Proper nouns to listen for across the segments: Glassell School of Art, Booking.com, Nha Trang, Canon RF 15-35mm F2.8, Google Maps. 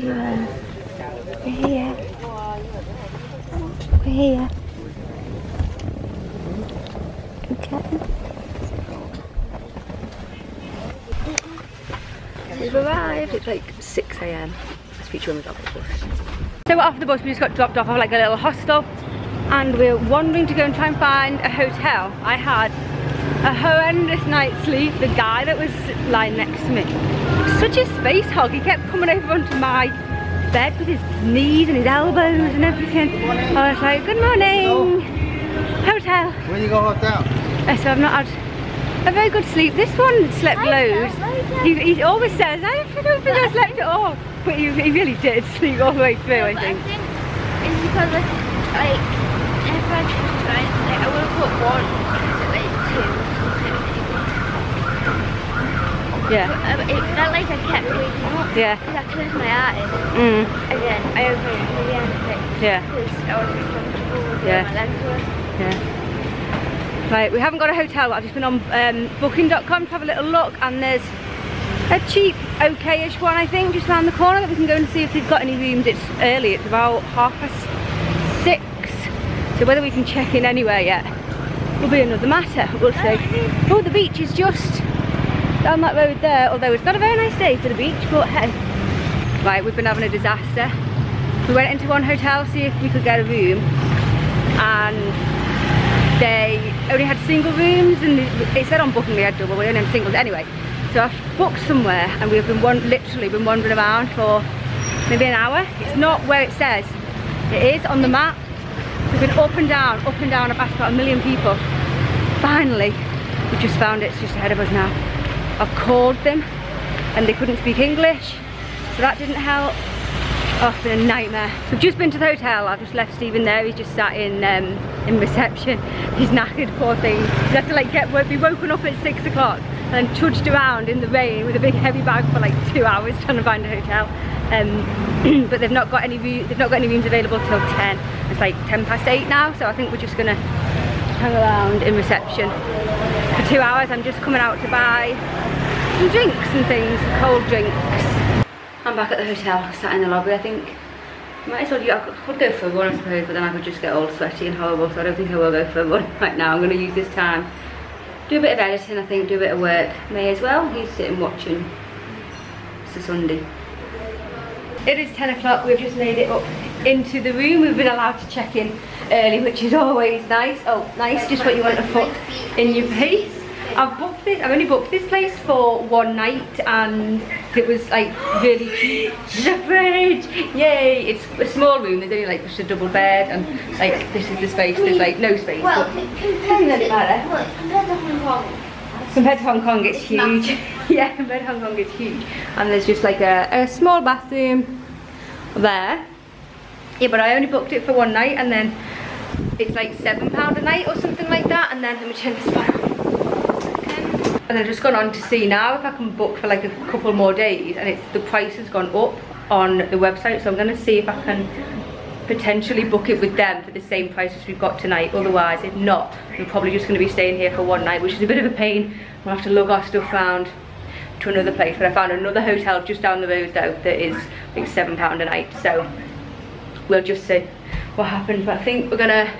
But we're here. We're here. Okay. We've arrived. It's like 6 AM. Let's feature on the top of the bus. So we're off the bus. We just got dropped off at like a little hostel, and we're wandering to go and try and find a hotel. I had a horrendous night's sleep. The guy that was lying next to me, such a space hog, he kept coming over onto my bed with his knees and his elbows and everything. I was like, good morning. Hello. Hotel. Where you go hotel? So I've not had a very good sleep. This one slept loads. He always says, I don't think I slept at all. But he really did sleep all the way through, I think. I think it's because like if I just tried to sleep, I would have put one to like two. Yeah. It felt like I kept waking up. Yeah. Because I closed my eyes. Mm. And then I opened it again. Yeah. Because I wasn't comfortable with my legs were. Yeah. Right, we haven't got a hotel, but I've just been on Booking.com to have a little look, and there's a cheap, okay-ish one, I think, just around the corner that we can go and see if they've got any rooms. It's early, it's about 6:30. So whether we can check in anywhere yet will be another matter, we'll see. Oh, the beach is just down that road there, although it's not a very nice day for the beach, but hey. Right, we've been having a disaster. We went into one hotel, see if we could get a room, and they only had single rooms, and they said on Booking they had double, we only had singles anyway. So I've booked somewhere, and we've been literally been wandering around for maybe an hour. It's not where it says it is on the map. We've been up and down, I've asked about a million people. Finally, we just found it, it's just ahead of us now. I've called them and they couldn't speak English, so that didn't help. Oh, it's been a nightmare. We've just been to the hotel, I've just left Stephen there, he's just sat in reception. He's knackered, poor thing. He's had to like be woken up at 6 o'clock and then trudged around in the rain with a big heavy bag for like 2 hours trying to find a hotel. But they've not got any rooms available till 10. It's like 8:10 now, so I think we're just gonna hang around in reception for 2 hours. I'm just coming out to buy some drinks and things, cold drinks. I'm back at the hotel, sat in the lobby. I think might as well. I could go for a run, I suppose, but then I could just get all sweaty and horrible, so I don't think I will go for a run right now. I'm going to use this time, do a bit of editing, I think, do a bit of work. May as well. He's sitting watching. It's a Sunday. It is 10 o'clock. We've just made it up into the room. We've been allowed to check in early, which is always nice. Oh, nice, just what you want to put in your face. I've only booked this place for one night, and it was like really cheap. The fridge, yay! It's a small room, there's only like just a double bed, and like this is the space, there's like no space, well, but it doesn't really matter. Well, compared to Hong Kong. Compared to Hong Kong it's huge. Massive. Yeah, compared to Hong Kong it's huge. And there's just like a small bathroom there. Yeah, but I only booked it for one night, and then it's like £7 a night or something like that, and then let me turn this back. And I've just gone on to see now if I can book for like a couple more days, and it's the price has gone up on the website, so I'm going to see if I can potentially book it with them for the same price as we've got tonight. Otherwise, if not, we're probably just going to be staying here for one night, which is a bit of a pain. We'll have to lug our stuff round to another place, but I found another hotel just down the road though that is like £7 a night, so we'll just see what happens. But I think we're going to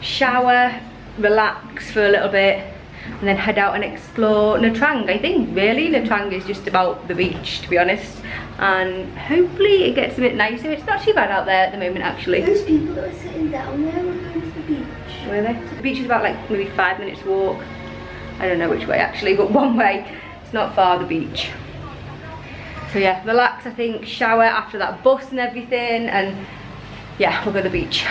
shower, relax for a little bit, and then head out and explore Nha Trang. I think really Nha Trang is just about the beach, to be honest, and hopefully it gets a bit nicer. It's not too bad out there at the moment, actually. Those people that were sitting down there were going to the beach. Were they? The beach is about like maybe 5 minutes walk. I don't know which way actually, but one way. It's not far, the beach. So yeah, relax, I think, shower after that bus and everything, and yeah, we'll go to the beach.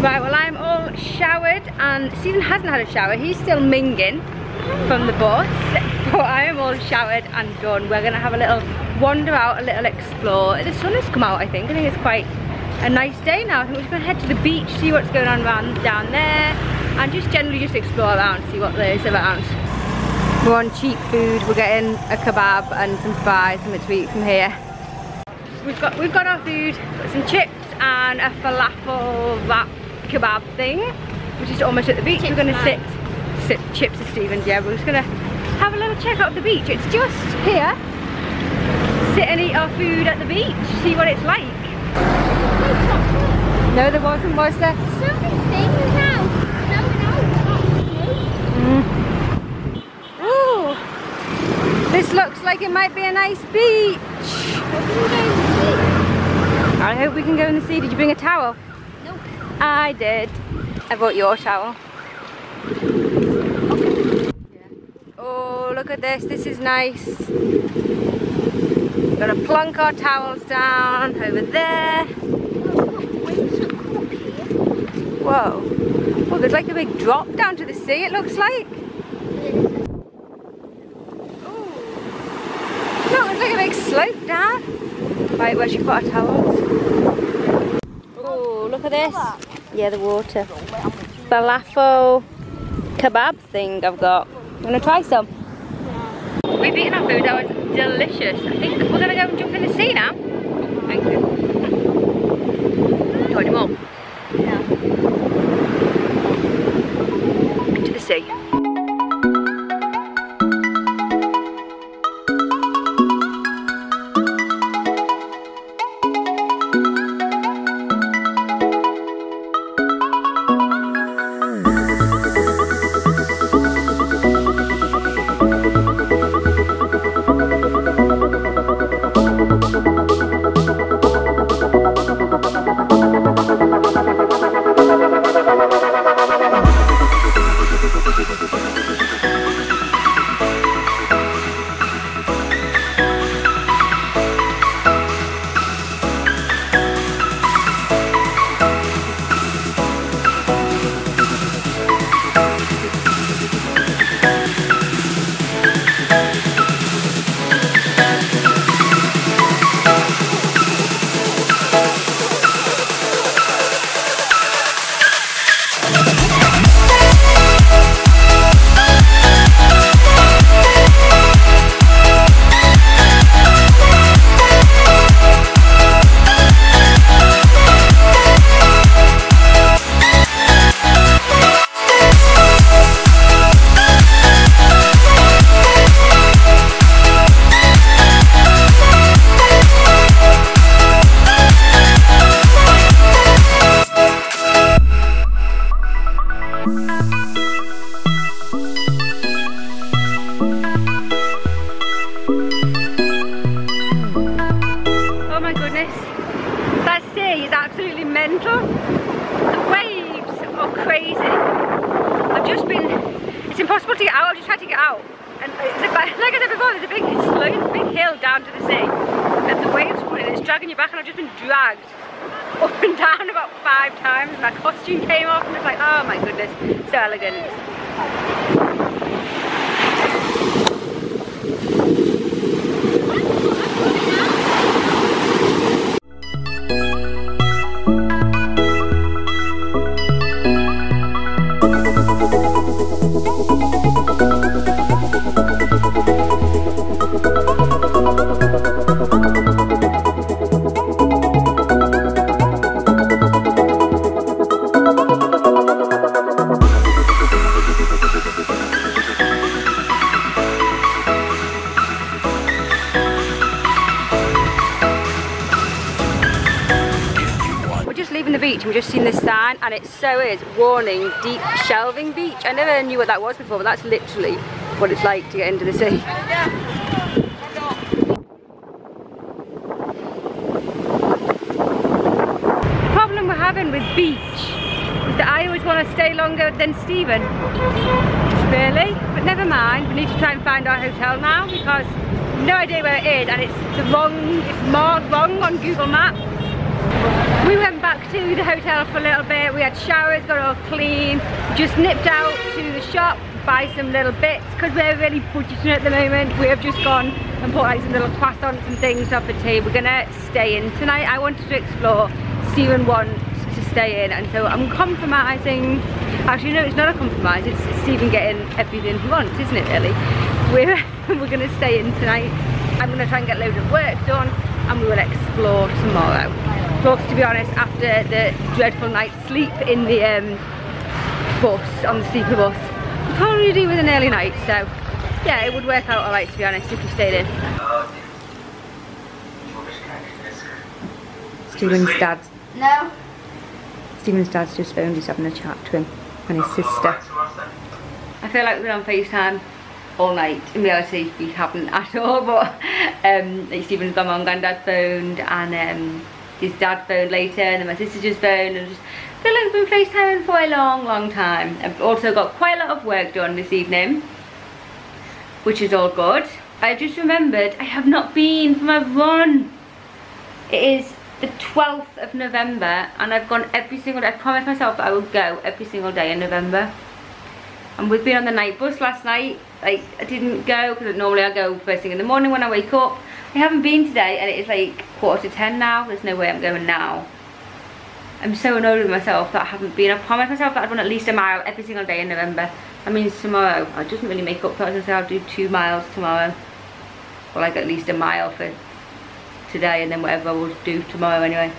Right, well I'm all showered, and Stephen hasn't had a shower, he's still minging from the bus, but I am all showered and done. We're going to have a little wander out, a little explore. The sun has come out, I think it's quite a nice day now. I think we're just going to head to the beach, see what's going on around down there, and just generally just explore around, see what there is around. We're on cheap food, we're getting a kebab and some fries, something to eat from here. We've got our food, got some chips and a falafel wrap kebab thing, which is almost at the beach. We're gonna sit chips at Stephen's. Yeah, we're just gonna have a little check out of the beach. It's just here, sit and eat our food at the beach, see what it's like. No, there wasn't, was there? Something now. No. Ooh, this looks like it might be a nice beach. I hope we can go in the sea. Did you bring a towel? Nope. I did. I bought your towel. Oh, look at this. This is nice. We're gonna plunk our towels down over there. Whoa. Well, there's like a big drop down to the sea, it looks like. Oh, look, there's like a big slope down. Right, where should we put our towels? Oh, look at this. Yeah, the water. Falafel kebab thing I've got. You want to try some? Yeah. We've eaten our food, that was delicious. I think we're going to go and jump in the sea now. Thank you. Told you mum. Yeah. Into the sea. And it so is, warning, deep shelving beach. I never knew what that was before, but that's literally what it's like to get into the sea. The problem we're having with beach is that I always want to stay longer than Stephen. Really? But never mind, we need to try and find our hotel now because no idea where it is and it's marked wrong on Google Maps. We went back to the hotel for a little bit, we had showers, got all clean, just nipped out to the shop, buy some little bits, because we're really budgeting at the moment. We have just gone and bought like some little croissants and things off the tea. We're gonna stay in tonight. I wanted to explore, Stephen wants to stay in, and so I'm compromising. Actually no, it's not a compromise, it's Stephen getting everything he wants, isn't it really? We're gonna stay in tonight. I'm gonna try and get loads of work done, and we will explore tomorrow. But to be honest, after the dreadful night's sleep in the bus, on the sleeper bus, we'll probably do with an early night, so yeah, it would work out alright to be honest if you stayed in. Stephen's dad's just phoned, he's having a chat to him and his sister. I feel like we've been on FaceTime all night. In reality, we haven't at all, but like Stephen's mum and granddad phoned, and his dad phoned later, and then my sister just phoned, and just feel like we've been FaceTiming for a long, long time. I've also got quite a lot of work done this evening, which is all good. I just remembered I have not been for my run. It is the 12th of November, and I've gone every single day. I promised myself that I would go every single day in November. And with being on the night bus last night, like, I didn't go, because normally I go first thing in the morning when I wake up. I haven't been today, and it is like 10:15 now. There's no way I'm going now. I'm so annoyed with myself that I haven't been. I promised myself that I'd run at least a mile every single day in November. I mean, tomorrow, I doesn't really make up for it. I was going to say I'll do 2 miles tomorrow. Or like at least a mile for today, and then whatever I will do tomorrow anyway.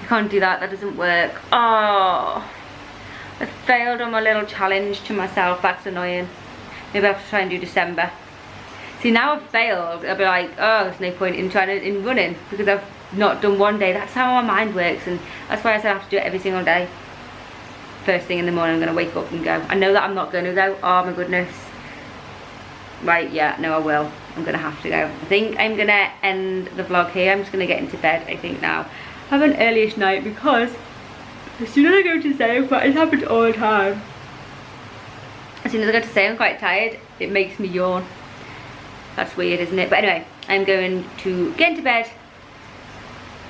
I can't do that, that doesn't work. Oh, I failed on my little challenge to myself, that's annoying. Maybe I have to try and do December. See, now I've failed, I'll be like, oh, there's no point in trying to, in running, because I've not done one day. That's how my mind works, and that's why I said I have to do it every single day. First thing in the morning I'm going to wake up and go. I know that I'm not going to though, oh my goodness. Right, yeah, no I will. I'm going to have to go. I think I'm going to end the vlog here. I'm just going to get into bed, I think, now. Have an early-ish night, because as soon as I go to sleep, but it's happened all the time. As soon as I go to sleep, I'm quite tired. It makes me yawn. That's weird, isn't it? But anyway, I'm going to get into bed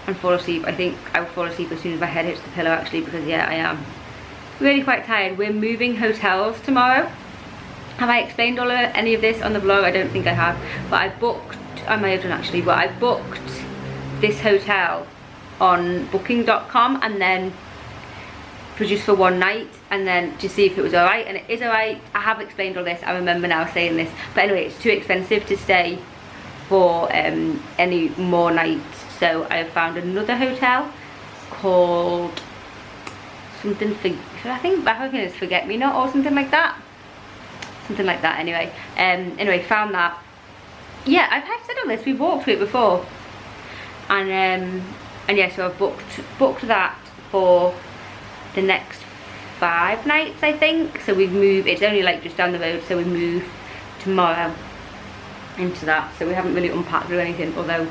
and fall asleep. I think I will fall asleep as soon as my head hits the pillow, actually, because, yeah, I am really quite tired. We're moving hotels tomorrow. Have I explained any of this on the vlog? I don't think I have, but I booked, I may have done actually, but I booked this hotel on Booking.com and then for just for one night, and then to see if it was alright, and it is alright. I have explained all this, I remember now saying this, but anyway, it's too expensive to stay for any more nights, so I found another hotel called something, I think it's Forget Me Not or something like that. Something like that anyway. Anyway, found that. Yeah, I've said all this, we walked through it before. And yeah, so I've booked that for the next 5 nights, I think. So we move, it's only like just down the road, so we move tomorrow into that. So we haven't really unpacked or anything, although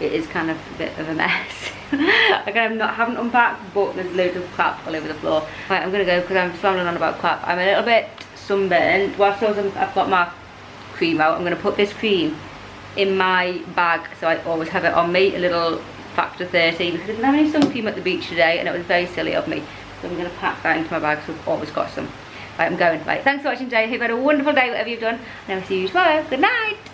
it is kind of a bit of a mess. Like I haven't unpacked, but there's loads of crap all over the floor. Right, I'm gonna go because I'm floundering on about crap. I'm a little bit sunburned. Whilst I've got my cream out, I'm going to put this cream in my bag, so I always have it on me, a little factor 30, because I didn't have any sun cream at the beach today and it was very silly of me, so I'm going to pack that into my bag, so I've always got some. Right, I'm going. Right, thanks for watching today, hope you had a wonderful day, whatever you've done, and I'll see you tomorrow. Good night.